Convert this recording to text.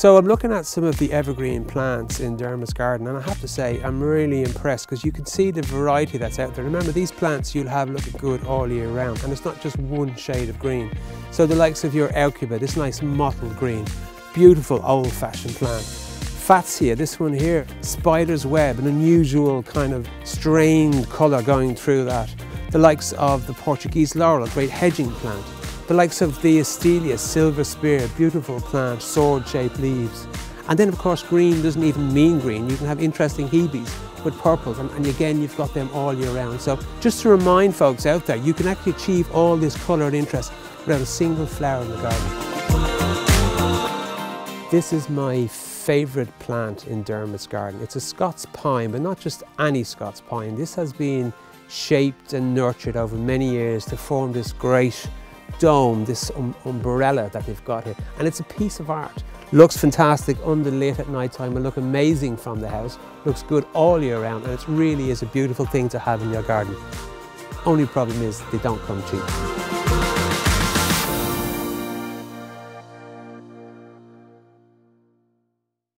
So I'm looking at some of the evergreen plants in Dermot's garden, and I have to say I'm really impressed because you can see the variety that's out there. Remember, these plants you'll have looking good all year round, and it's not just one shade of green. So the likes of your Aucuba, this nice mottled green, beautiful old-fashioned plant. Fatsia, this one here, spider's web, an unusual kind of strained colour going through that. The likes of the Portuguese laurel, a great hedging plant. The likes of the astelia, silver spear, beautiful plant, sword-shaped leaves. And then of course green doesn't even mean green, you can have interesting hebes with purples, and again you've got them all year round. So just to remind folks out there, you can actually achieve all this colour and interest without a single flower in the garden. This is my favourite plant in Dermot's garden. It's a Scots pine, but not just any Scots pine. This has been shaped and nurtured over many years to form this great dome, this umbrella that they've got here, and it's a piece of art. Looks fantastic underlit at night time, will look amazing from the house, looks good all year round, and it really is a beautiful thing to have in your garden. Only problem is they don't come cheap.